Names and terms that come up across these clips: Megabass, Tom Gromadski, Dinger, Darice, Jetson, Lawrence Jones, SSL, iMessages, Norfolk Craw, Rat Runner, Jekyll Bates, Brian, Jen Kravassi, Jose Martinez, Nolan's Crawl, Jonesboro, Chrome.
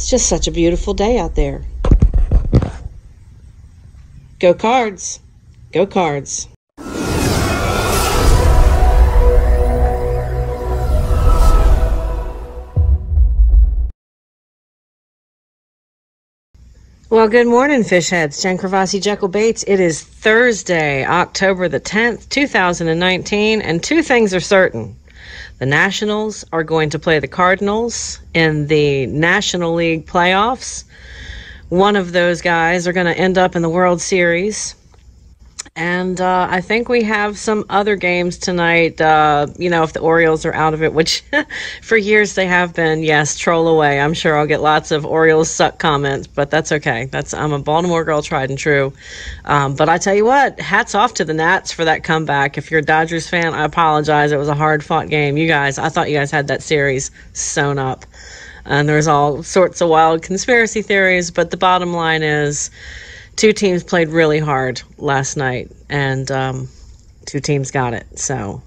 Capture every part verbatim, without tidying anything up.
It's just such a beautiful day out there. Go Cards. Go Cards. Well, good morning, fish heads. Jen Kravassi, Jekyll Bates. It is Thursday, October the tenth, two thousand nineteen, and two things are certain. The Nationals are going to play the Cardinals in the National League playoffs. One of those guys are going to end up in the World Series. And uh, I think we have some other games tonight, uh, you know, if the Orioles are out of it, which for years they have been. Yes, troll away. I'm sure I'll get lots of Orioles suck comments, but that's okay. That's I'm a Baltimore girl, tried and true. Um, but I tell you what, hats off to the Nats for that comeback. If you're a Dodgers fan, I apologize. It was a hard-fought game. You guys, I thought you guys had that series sewn up. And there's all sorts of wild conspiracy theories, but the bottom line is, two teams played really hard last night, and um, two teams got it. So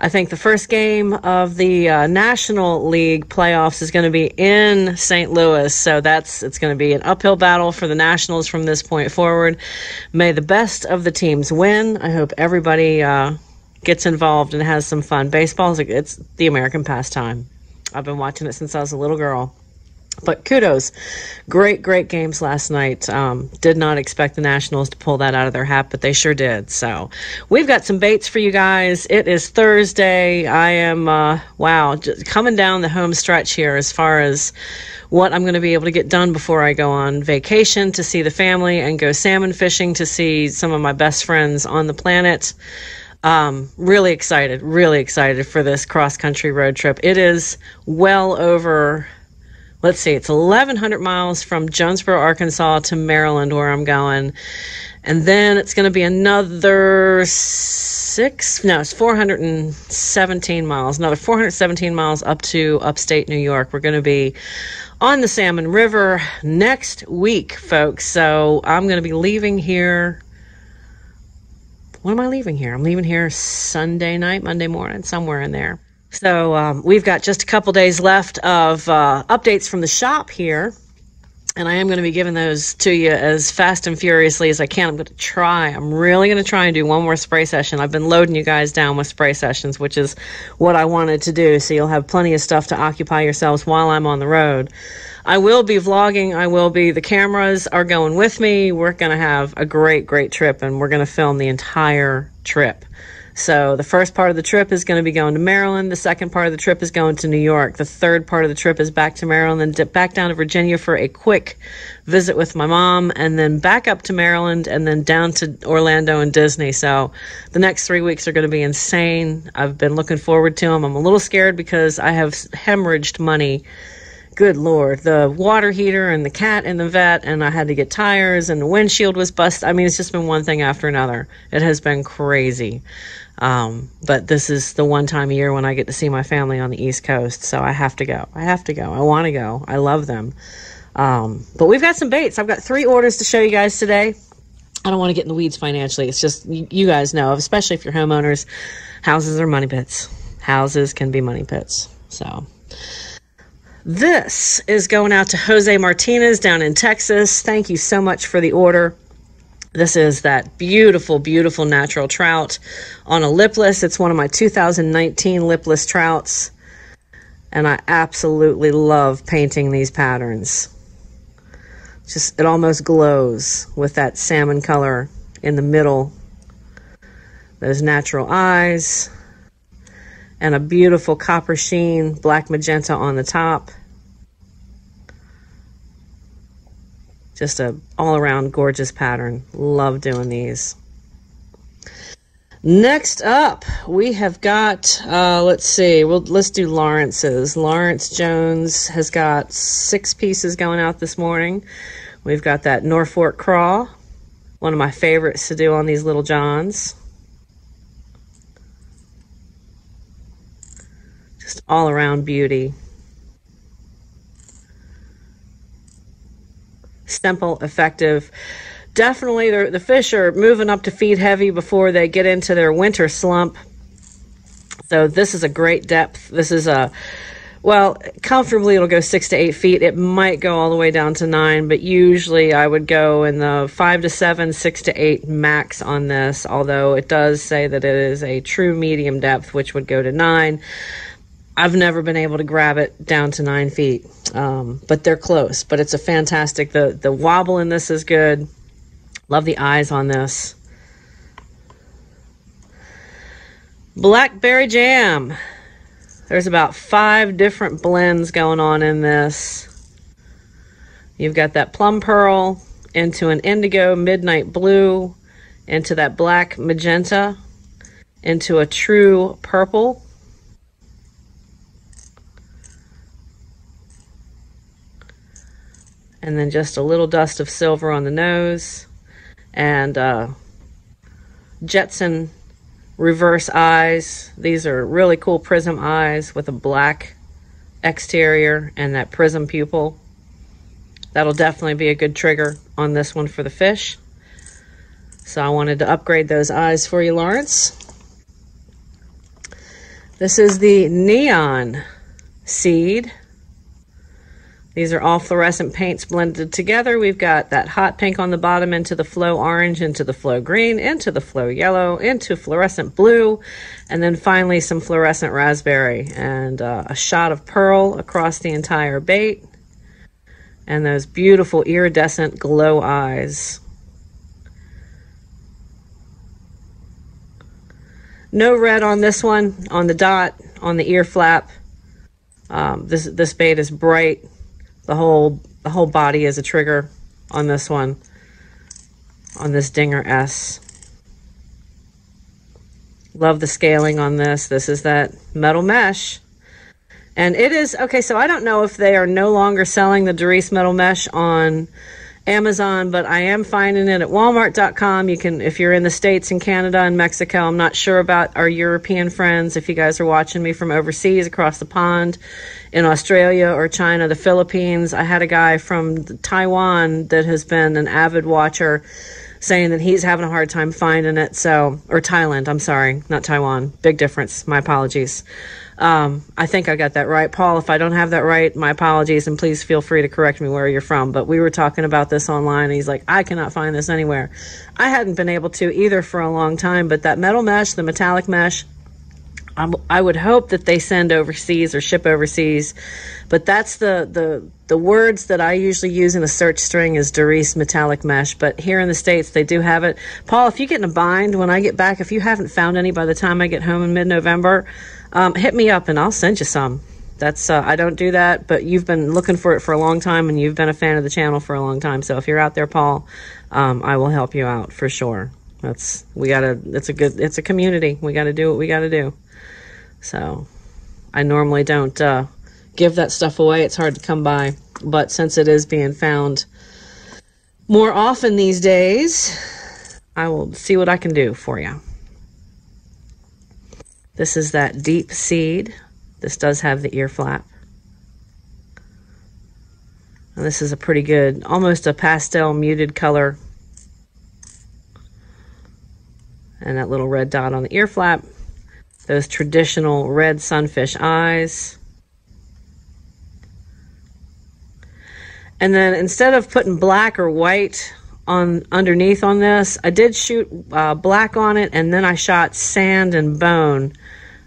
I think the first game of the uh, National League playoffs is going to be in Saint Louis. So that's it's going to be an uphill battle for the Nationals from this point forward. May the best of the teams win. I hope everybody uh, gets involved and has some fun. Baseball, it's the American pastime. I've been watching it since I was a little girl. But kudos. Great, great games last night. Um, did not expect the Nationals to pull that out of their hat, but they sure did. So we've got some baits for you guys. It is Thursday. I am, uh, wow, just coming down the home stretch here as far as what I'm going to be able to get done before I go on vacation to see the family and go salmon fishing to see some of my best friends on the planet. Um, really excited, really excited for this cross-country road trip. It is well over... Let's see, it's eleven hundred miles from Jonesboro, Arkansas to Maryland where I'm going. And then it's going to be another six, no, it's four hundred seventeen miles, another four hundred seventeen miles up to upstate New York. We're going to be on the Salmon River next week, folks. So I'm going to be leaving here. When am I leaving here? I'm leaving here Sunday night, Monday morning, somewhere in there. So um, we've got just a couple days left of uh, updates from the shop here, and I am going to be giving those to you as fast and furiously as I can. I'm going to try. I'm really going to try and do one more spray session. I've been loading you guys down with spray sessions, which is what I wanted to do, so you'll have plenty of stuff to occupy yourselves while I'm on the road. I will be vlogging. I will be. The cameras are going with me. We're going to have a great, great trip, and we're going to film the entire trip. So the first part of the trip is going to be going to Maryland. The second part of the trip is going to New York. The third part of the trip is back to Maryland and dip back down to Virginia for a quick visit with my mom, and then back up to Maryland and then down to Orlando and Disney. So the next three weeks are going to be insane. I've been looking forward to them. I'm a little scared because I have hemorrhaged money. Good Lord, the water heater and the cat and the vet, and I had to get tires, and the windshield was busted. I mean, it's just been one thing after another. It has been crazy. Um, but this is the one time a year when I get to see my family on the East Coast, so I have to go. I have to go. I want to go. I love them. Um, but we've got some baits. I've got three orders to show you guys today. I don't want to get in the weeds financially. It's just, you guys know, especially if you're homeowners, houses are money pits. Houses can be money pits. So... This is going out to Jose Martinez down in Texas. Thank you so much for the order. This is that beautiful, beautiful natural trout on a lipless. It's one of my two thousand nineteen lipless trouts. And I absolutely love painting these patterns. Just, it almost glows with that salmon color in the middle. Those natural eyes. And a beautiful copper sheen, black magenta on the top. Just a all-around gorgeous pattern. Love doing these. Next up, we have got, uh, let's see, we'll, let's do Lawrence's. Lawrence Jones has got six pieces going out this morning. We've got that Norfolk Craw, one of my favorites to do on these Little Johns. All-around beauty. Simple, effective. Definitely the, the fish are moving up to feed heavy before they get into their winter slump. So this is a great depth. This is a Well, comfortably it'll go six to eight feet. It might go all the way down to nine, but usually I would go in the five to seven, six to eight max on this, although it does say that it is a true medium depth, which would go to nine. I've never been able to grab it down to nine feet, um, but they're close. But it's a fantastic, the, the wobble in this is good. Love the eyes on this. Blackberry Jam. There's about five different blends going on in this. You've got that plum pearl into an indigo midnight blue, into that black magenta, into a true purple. And then just a little dust of silver on the nose. And uh, Jetson reverse eyes. These are really cool prism eyes with a black exterior and that prism pupil. That'll definitely be a good trigger on this one for the fish. So I wanted to upgrade those eyes for you, Lawrence. This is the neon seed. These are all fluorescent paints blended together. We've got that hot pink on the bottom into the flow orange, into the flow green, into the flow yellow, into fluorescent blue, and then finally some fluorescent raspberry and uh, a shot of pearl across the entire bait and those beautiful iridescent glow eyes. No red on this one, on the dot, on the ear flap. Um, this, this bait is bright. The whole the whole body is a trigger on this one, on this Dinger S. Love the scaling on this. This is that metal mesh. And it is, okay, so I don't know if they are no longer selling the Darice metal mesh on Amazon, but I am finding it at walmart dot com. You can, if you're in the States and Canada and Mexico, I'm not sure about our European friends. If you guys are watching me from overseas across the pond in Australia or China, the Philippines, I had a guy from Taiwan that has been an avid watcher saying that he's having a hard time finding it. So, or Thailand, I'm sorry, not Taiwan. Big difference. My apologies. Um, I think I got that right. Paul, if I don't have that right, my apologies, and please feel free to correct me where you're from. But we were talking about this online, and he's like, I cannot find this anywhere. I hadn't been able to either for a long time, but that metal mesh, the metallic mesh, I'm, I would hope that they send overseas or ship overseas. But that's the, the, the words that I usually use in the search string is Darice metallic mesh. But here in the States, they do have it. Paul, if you get in a bind when I get back, if you haven't found any by the time I get home in mid-November, Um, hit me up and I'll send you some. That's uh, I don't do that, but you've been looking for it for a long time and you've been a fan of the channel for a long time. So if you're out there, Paul, um, I will help you out for sure. That's we gotta. It's a good. It's a community. We gotta do what we gotta do. So I normally don't uh, give that stuff away. It's hard to come by, but since it is being found more often these days, I will see what I can do for you. This is that deep seed. This does have the ear flap. And this is a pretty good, almost a pastel muted color. And that little red dot on the ear flap. Those traditional red sunfish eyes. And then instead of putting black or white on underneath on this, I did shoot uh, black on it, and then I shot sand and bone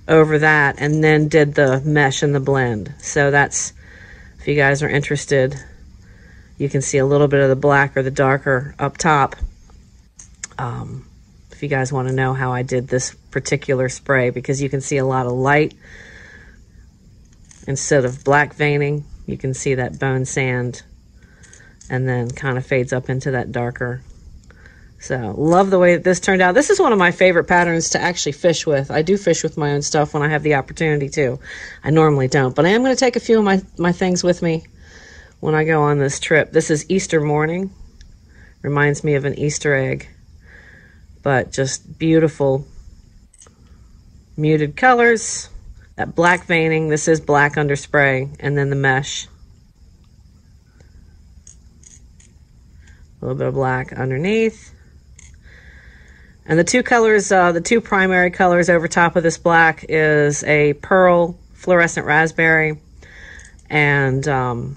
over that, and then did the mesh and the blend. So that's, if you guys are interested, you can see a little bit of the black or the darker up top. Um, if you guys want to know how I did this particular spray, because you can see a lot of light instead of black veining, you can see that bone sand and then kind of fades up into that darker. So love the way that this turned out. This is one of my favorite patterns to actually fish with. I do fish with my own stuff when I have the opportunity to. I normally don't, but I am going to take a few of my, my things with me when I go on this trip. This is Easter morning. Reminds me of an Easter egg, but just beautiful muted colors. That black veining, this is black under spray, and then the mesh. A little bit of black underneath, and the two colors, uh, the two primary colors over top of this black is a pearl fluorescent raspberry And um,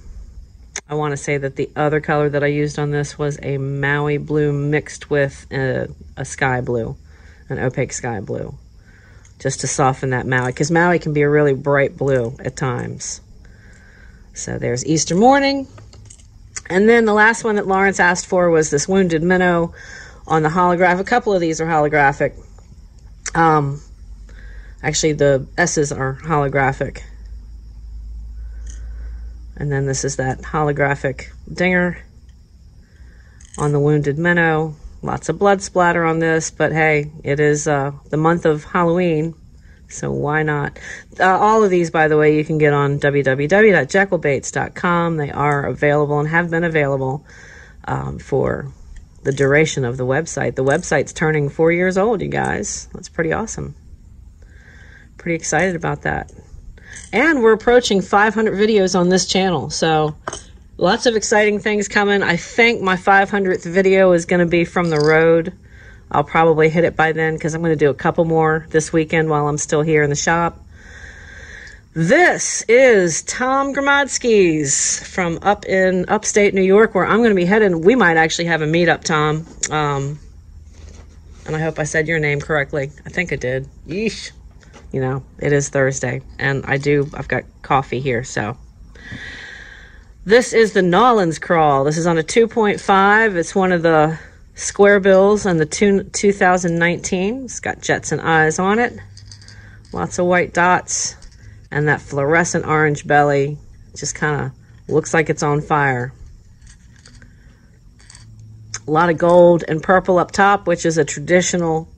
I want to say that the other color that I used on this was a Maui blue mixed with a, a sky blue, an opaque sky blue, just to soften that Maui, because Maui can be a really bright blue at times. So there's Easter morning. And then the last one that Lawrence asked for was this wounded minnow on the holographic. A couple of these are holographic. Um, actually, the S's are holographic. And then this is that holographic dinger on the wounded minnow. Lots of blood splatter on this, but hey, it is uh, the month of Halloween, so why not? Uh, all of these, by the way, you can get on w w w dot jekyll bates dot com. They are available and have been available um, for the duration of the website. The website's turning four years old, you guys. That's pretty awesome. Pretty excited about that. And we're approaching five hundred videos on this channel, so lots of exciting things coming. I think my five hundredth video is going to be from the road. I'll probably hit it by then because I'm going to do a couple more this weekend while I'm still here in the shop. This is Tom Gromadski's from up in upstate New York, where I'm going to be heading. We might actually have a meetup, Tom. Um, and I hope I said your name correctly. I think I did. Yeesh. You know, it is Thursday, and I do, I've got coffee here, so. This is the Nolan's Crawl. This is on a two point five. It's one of the square bills on the two, twenty nineteen. It's got Jetson eyes on it. Lots of white dots, and that fluorescent orange belly just kind of looks like it's on fire. A lot of gold and purple up top, which is a traditional,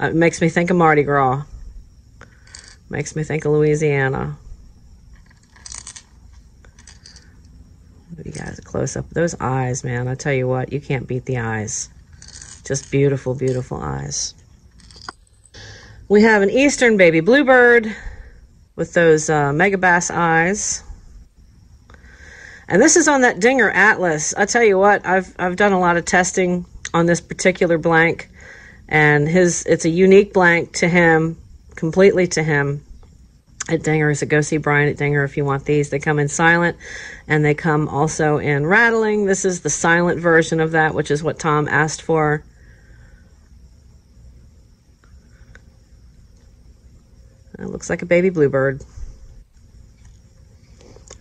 uh, it makes me think of Mardi Gras. Makes me think of Louisiana. You guys, a close-up. Those eyes, man. I tell you what, you can't beat the eyes. Just beautiful, beautiful eyes. We have an Eastern baby bluebird with those uh, Megabass eyes. And this is on that Dinger Atlas. I tell you what, I've, I've done a lot of testing on this particular blank. And his it's a unique blank to him. Completely to him at Dinger. So go see Brian at Dinger if you want these. They come in silent, and they come also in rattling. This is the silent version of that, which is what Tom asked for. It looks like a baby bluebird.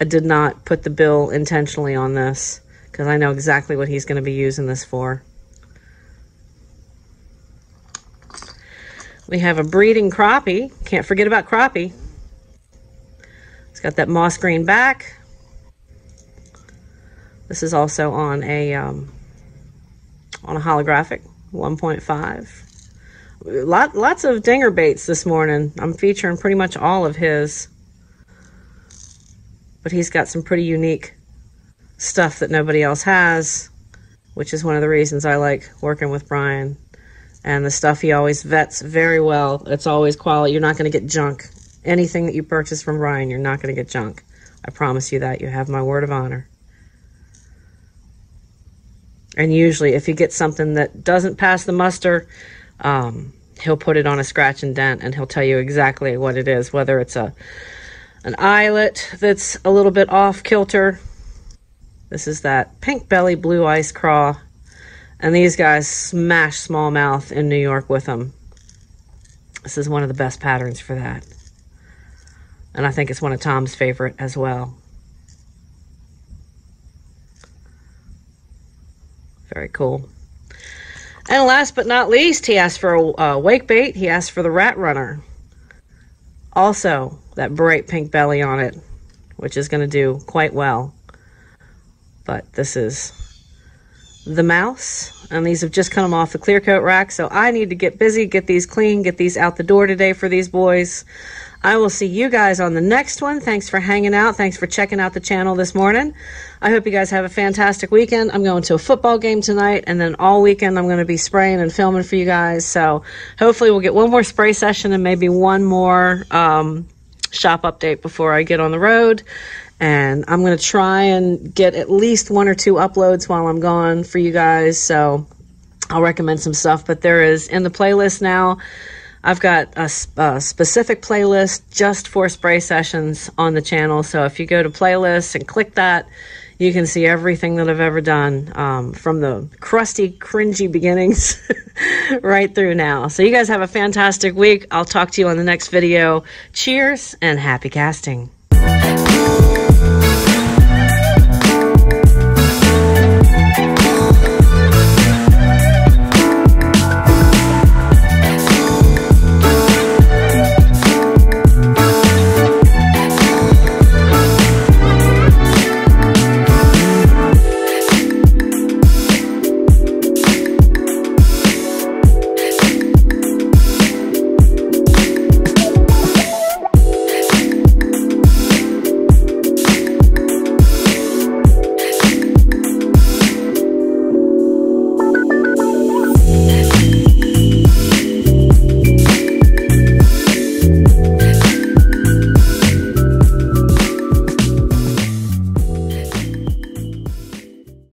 I did not put the bill intentionally on this because I know exactly what he's going to be using this for. We have a breeding crappie. Can't forget about crappie. It's got that moss green back. This is also on a um, on a holographic one point five. Lot lots of Dinger baits this morning. I'm featuring pretty much all of his, but he's got some pretty unique stuff that nobody else has, which is one of the reasons I like working with Brian. And the stuff he always vets very well. It's always quality. You're not going to get junk. Anything that you purchase from Brian, you're not going to get junk. I promise you that. You have my word of honor. And usually, if you get something that doesn't pass the muster, um, he'll put it on a scratch and dent, and he'll tell you exactly what it is, whether it's a an eyelet that's a little bit off kilter. This is that pink belly blue ice craw. And these guys smash smallmouth in New York with them. This is one of the best patterns for that. And I think it's one of Tom's favorite as well. Very cool. And last but not least, he asked for a uh, wake bait. He asked for the Rat Runner. Also, that bright pink belly on it, which is going to do quite well. But this is the mouse, and these have just come off the clear coat rack, so I need to get busy, get these clean, get these out the door today for these boys. I will see you guys on the next one. Thanks for hanging out. Thanks for checking out the channel this morning. I hope you guys have a fantastic weekend. I'm going to a football game tonight, and then all weekend I'm going to be spraying and filming for you guys, so hopefully we'll get one more spray session and maybe one more um, shop update before I get on the road. And I'm going to try and get at least one or two uploads while I'm gone for you guys. So I'll recommend some stuff. But there is, in the playlist now, I've got a, a specific playlist just for spray sessions on the channel. So if you go to playlists and click that, you can see everything that I've ever done, um, from the crusty, cringy beginnings right through now. So you guys have a fantastic week. I'll talk to you on the next video. Cheers and happy casting.